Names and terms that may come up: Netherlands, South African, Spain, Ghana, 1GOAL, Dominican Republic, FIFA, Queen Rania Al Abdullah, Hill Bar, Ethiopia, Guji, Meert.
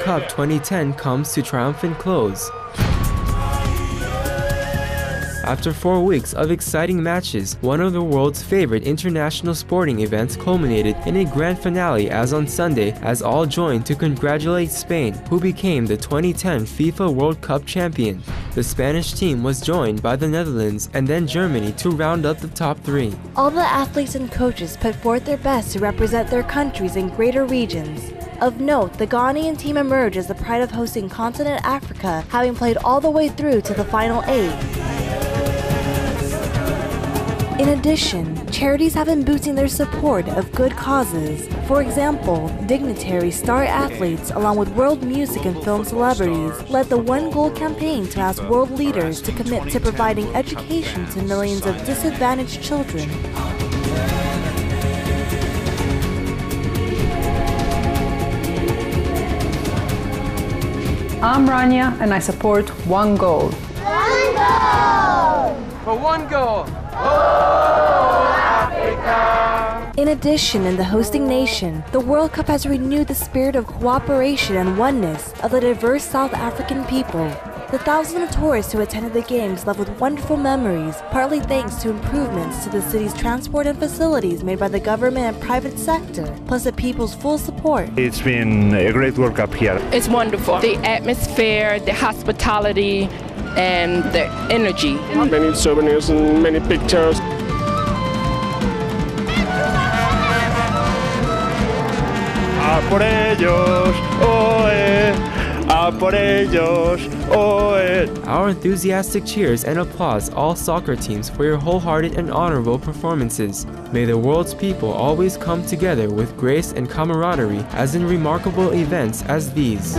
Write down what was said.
Cup 2010 comes to triumphant close. After 4 weeks of exciting matches, one of the world's favorite international sporting events culminated in a grand finale as on Sunday, as all joined to congratulate Spain, who became the 2010 FIFA World Cup champion. The Spanish team was joined by the Netherlands and then Germany to round up the top three. All the athletes and coaches put forth their best to represent their countries and greater regions. Of note, the Ghanaian team emerged as the pride of hosting continent Africa, having played all the way through to the final eight. In addition, charities have been boosting their support of good causes. For example, dignitaries, star athletes, along with world music and film celebrities, led the 1GOAL campaign to ask world leaders to commit to providing education to millions of disadvantaged children. I'm Rania, and I support 1GOAL. 1GOAL! For 1GOAL! In addition, in the hosting nation, the World Cup has renewed the spirit of cooperation and oneness of the diverse South African people. The thousands of tourists who attended the games left with wonderful memories, partly thanks to improvements to the city's transport and facilities made by the government and private sector, plus the people's full support. It's been a great World Cup here. It's wonderful. The atmosphere, the hospitality, and the energy. Many souvenirs and many pictures. A por ellos, oe. A por ellos, oe. Our enthusiastic cheers and applause all soccer teams for your wholehearted and honorable performances. May the world's people always come together with grace and camaraderie as in remarkable events as these.